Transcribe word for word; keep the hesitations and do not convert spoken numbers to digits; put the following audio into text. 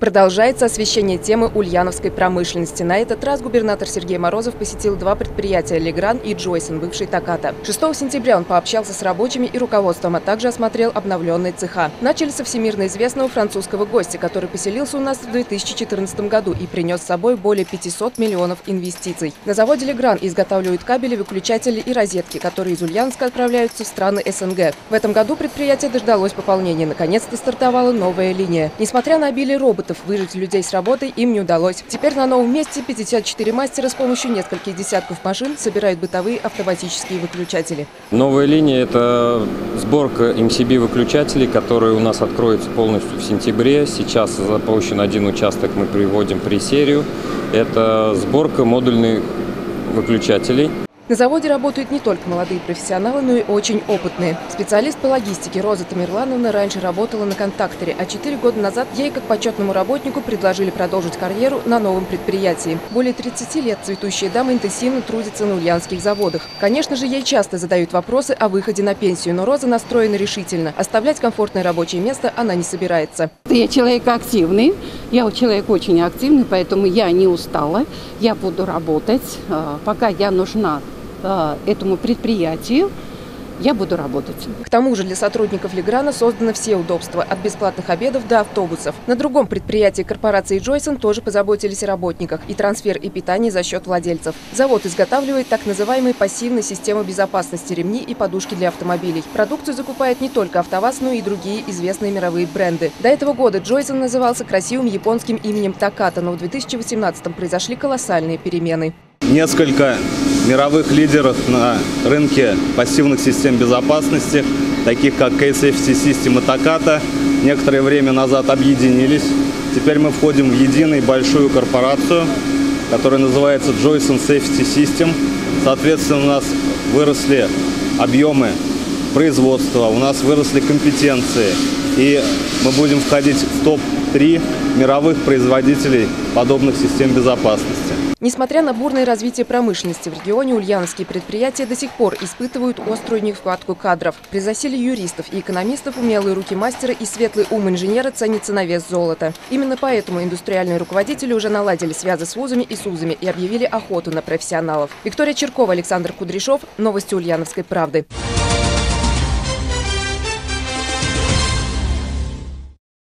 Продолжается освещение темы ульяновской промышленности. На этот раз губернатор Сергей Морозов посетил два предприятия – «Lergrand» и «Joyson», бывший «Таката». шестого сентября он пообщался с рабочими и руководством, а также осмотрел обновленные цеха. Начали со всемирно известного французского гостя, который поселился у нас в две тысячи четырнадцатом году и принес с собой более пятисот миллионов инвестиций. На заводе «Lergrand» изготавливают кабели, выключатели и розетки, которые из Ульяновска отправляются в страны СНГ. В этом году предприятие дождалось пополнения. Наконец-то стартовала новая линия. Несмотря на обилие роботов, выжить людей с работой им не удалось. Теперь на новом месте пятьдесят четыре мастера с помощью нескольких десятков машин собирают бытовые автоматические выключатели. Новая линия – это сборка эм си би-выключателей, которые у нас откроется полностью в сентябре. Сейчас запущен один участок, мы приводим пресерию. Это сборка модульных выключателей. На заводе работают не только молодые профессионалы, но и очень опытные. Специалист по логистике Роза Тамирлановна раньше работала на «Контакторе», а четыре года назад ей, как почетному работнику, предложили продолжить карьеру на новом предприятии. Более тридцати лет цветущие дамы интенсивно трудятся на ульяновских заводах. Конечно же, ей часто задают вопросы о выходе на пенсию, но Роза настроена решительно. Оставлять комфортное рабочее место она не собирается. Я человек активный, я человек очень активный, поэтому я не устала, я буду работать, пока я нужна этому предприятию. Я буду работать. К тому же для сотрудников «Lergrand» созданы все удобства – от бесплатных обедов до автобусов. На другом предприятии корпорации «Joyson» тоже позаботились о работниках – и трансфер, и питание за счет владельцев. Завод изготавливает так называемые пассивные системы безопасности – ремни и подушки для автомобилей. Продукцию закупает не только «АвтоВАЗ», но и другие известные мировые бренды. До этого года «Joyson» назывался красивым японским именем «Таката», но в две тысячи восемнадцатом произошли колоссальные перемены. Несколько мировых лидеров на рынке пассивных систем безопасности, таких как K Safety System и Takata, некоторое время назад объединились. Теперь мы входим в единую большую корпорацию, которая называется Joyson Safety System. Соответственно, у нас выросли объемы производства, у нас выросли компетенции, и мы будем входить в топ три мировых производителей подобных систем безопасности. Несмотря на бурное развитие промышленности, в регионе ульяновские предприятия до сих пор испытывают острую нехватку кадров. При засилии юристов и экономистов умелые руки мастера и светлый ум инженера ценятся на вес золота. Именно поэтому индустриальные руководители уже наладили связи с вузами и СУЗами и объявили охоту на профессионалов. Виктория Черкова, Александр Кудряшов. Новости Ульяновской правды.